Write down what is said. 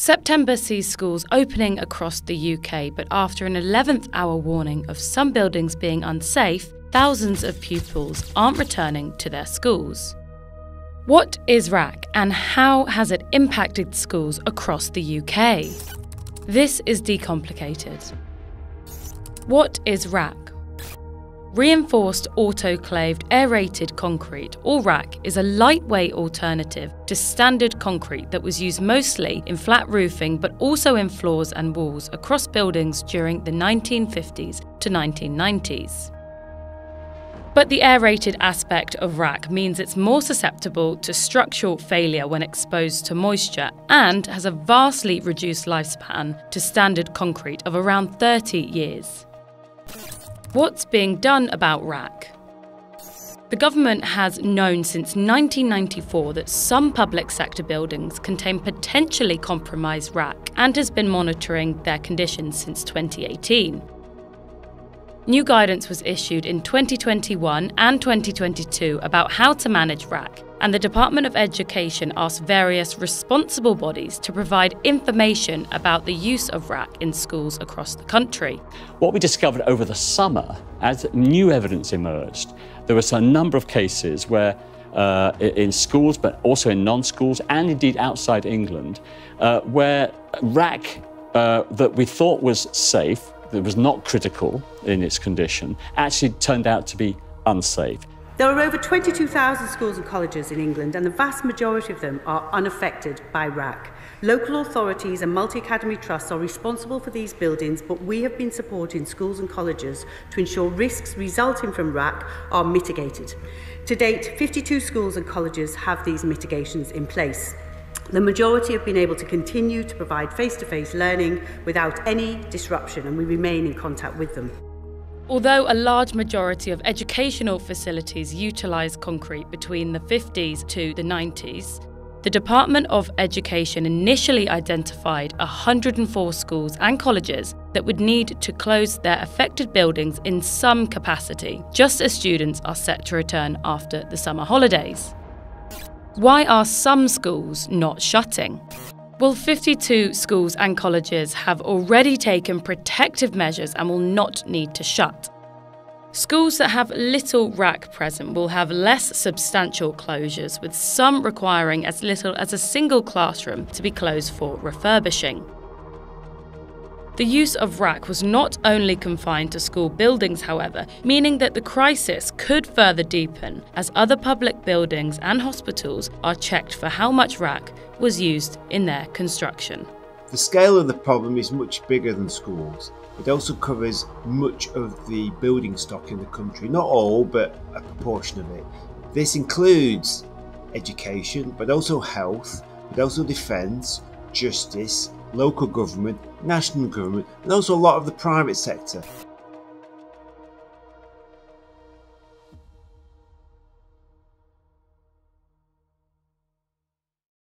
September sees schools opening across the UK, but after an 11th hour warning of some buildings being unsafe, thousands of pupils aren't returning to their schools. What is RAAC and how has it impacted schools across the UK? This is Decomplicated. What is RAAC? Reinforced autoclaved aerated concrete, or RAAC, is a lightweight alternative to standard concrete that was used mostly in flat roofing but also in floors and walls across buildings during the 1950s to 1990s. But the aerated aspect of RAAC means it's more susceptible to structural failure when exposed to moisture and has a vastly reduced lifespan to standard concrete of around 30 years. What's being done about RAAC? The government has known since 1994 that some public sector buildings contain potentially compromised RAAC and has been monitoring their conditions since 2018. New guidance was issued in 2021 and 2022 about how to manage RAAC, and the Department of Education asked various responsible bodies to provide information about the use of RAAC in schools across the country. What we discovered over the summer, as new evidence emerged, there was a number of cases where in schools, but also in non-schools and indeed outside England, where RAAC that we thought was safe, that was not critical in its condition, actually turned out to be unsafe. There are over 22,000 schools and colleges in England, and the vast majority of them are unaffected by RAAC. Local authorities and multi-academy trusts are responsible for these buildings, but we have been supporting schools and colleges to ensure risks resulting from RAAC are mitigated. To date, 52 schools and colleges have these mitigations in place. The majority have been able to continue to provide face-to-face learning without any disruption, and we remain in contact with them. Although a large majority of educational facilities utilised concrete between the 50s to the 90s, the Department of Education initially identified 104 schools and colleges that would need to close their affected buildings in some capacity, just as students are set to return after the summer holidays. Why are some schools not shutting? Well, 52 schools and colleges have already taken protective measures and will not need to shut. Schools that have little RAAC present will have less substantial closures, with some requiring as little as a single classroom to be closed for refurbishing. The use of RAAC was not only confined to school buildings, however, meaning that the crisis could further deepen as other public buildings and hospitals are checked for how much RAAC was used in their construction. The scale of the problem is much bigger than schools. It also covers much of the building stock in the country, not all, but a proportion of it. This includes education, but also health, but also defence, justice, local government, national government, and also a lot of the private sector.